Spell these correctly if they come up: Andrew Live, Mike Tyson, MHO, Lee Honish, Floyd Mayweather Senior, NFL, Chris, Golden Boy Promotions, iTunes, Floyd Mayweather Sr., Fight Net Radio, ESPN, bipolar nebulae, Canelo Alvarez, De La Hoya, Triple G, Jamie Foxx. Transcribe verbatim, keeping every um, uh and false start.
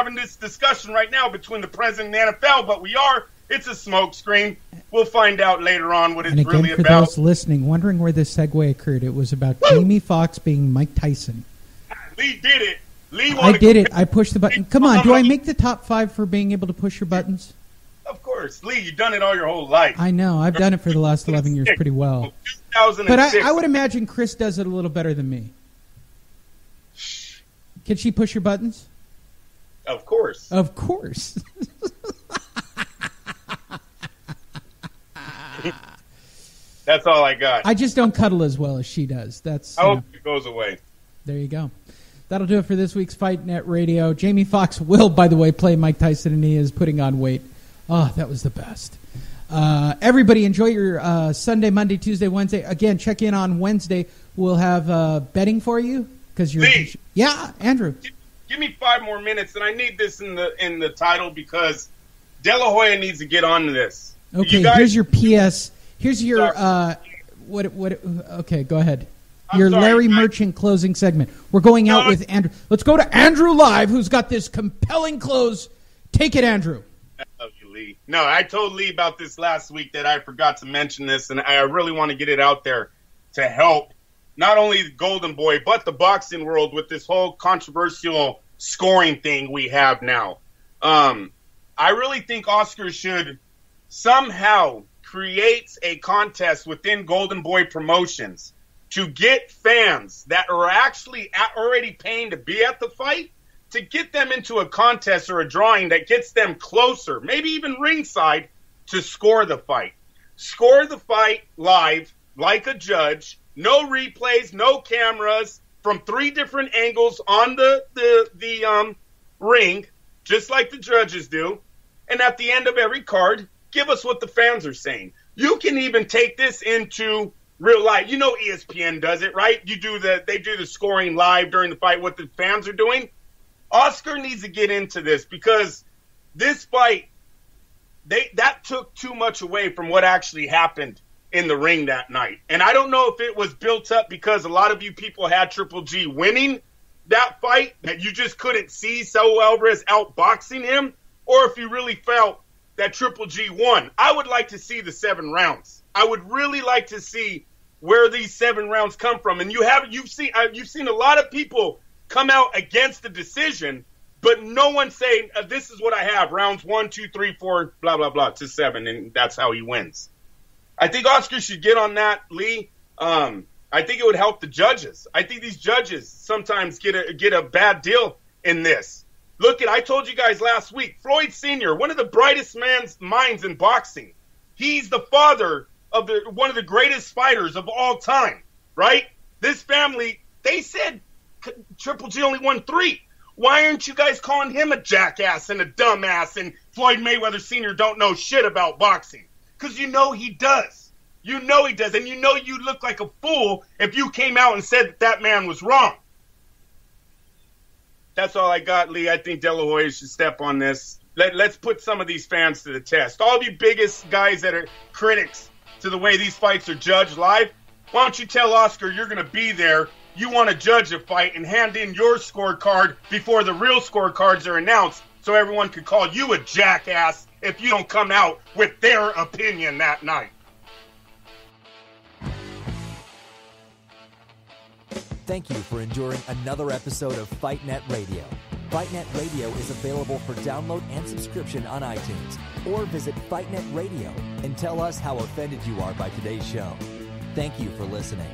having this discussion right now between the president and the N F L, but we are. It's a smokescreen. We'll find out later on what it's and again, really for about. For those listening, wondering where this segue occurred, it was about Woo! Jamie Foxx being Mike Tyson. Lee did it. Lee I did it. I pushed the button. Come on. Do I make the top five for being able to push your buttons? Of course. Lee, you've done it all your whole life. I know. I've done it for the last eleven years pretty well. But I, I would imagine Chris does it a little better than me. Can she push your buttons? Of course. Of course. That's all I got. I just don't cuddle as well as she does. That's. I hope know. It goes away. There you go. That'll do it for this week's Fight Net Radio. Jamie Foxx will, by the way, play Mike Tyson, and he is putting on weight. Oh, that was the best. Uh, everybody, enjoy your uh, Sunday, Monday, Tuesday, Wednesday. Again, check in on Wednesday. We'll have uh, betting for you because you're. Lee, yeah, Andrew. Give, give me five more minutes, and I need this in the in the title because De La Hoya needs to get on to this. Okay, you guys, here's your P S. Here's your uh, what what? Okay, go ahead. I'm your sorry, Larry I, Merchant closing segment. We're going out no, with Andrew. Let's go to Andrew Live, who's got this compelling close. Take it, Andrew. I love you, Lee. No, I told Lee about this last week that I forgot to mention this, and I really want to get it out there to help not only the Golden Boy but the boxing world with this whole controversial scoring thing we have now. Um, I really think Oscar should somehow create a contest within Golden Boy Promotions to get fans that are actually already paying to be at the fight, to get them into a contest or a drawing that gets them closer, maybe even ringside, to score the fight. Score the fight live, like a judge, no replays, no cameras, from three different angles on the, the, the um, ring, just like the judges do. And at the end of every card, give us what the fans are saying. You can even take this into real life. You know E S P N does it, right? You do the they do the scoring live during the fight, what the fans are doing. Oscar needs to get into this because this fight, they that took too much away from what actually happened in the ring that night. And I don't know if it was built up because a lot of you people had Triple G winning that fight, that you just couldn't see Canelo Alvarez outboxing him, or if you really felt that Triple G won. I would like to see the seven rounds. I would really like to see where these seven rounds come from, and you have you've seen you've seen a lot of people come out against the decision, but no one saying this is what I have: rounds one, two, three, four, blah blah blah to seven, and that's how he wins. I think Oscar should get on that, Lee. Um, I think it would help the judges. I think these judges sometimes get a get a bad deal in this. Look at I told you guys last week, Floyd Senior, one of the brightest man's minds in boxing. He's the father of the, one of the greatest fighters of all time, right? This family, they said Triple G only won three. Why aren't you guys calling him a jackass and a dumbass and Floyd Mayweather Senior don't know shit about boxing? Because you know he does. You know he does. And you know you look like a fool if you came out and said that that man was wrong. That's all I got, Lee. I think De La Hoya should step on this. Let, let's put some of these fans to the test. All of you biggest guys that are critics to the way these fights are judged live, why don't you tell Oscar you're going to be there, you want to judge a fight, and hand in your scorecard before the real scorecards are announced so everyone can call you a jackass if you don't come out with their opinion that night. Thank you for enduring another episode of Fight Net Radio. Fight Net Radio is available for download and subscription on iTunes, or visit Fight Net Radio and tell us how offended you are by today's show. Thank you for listening.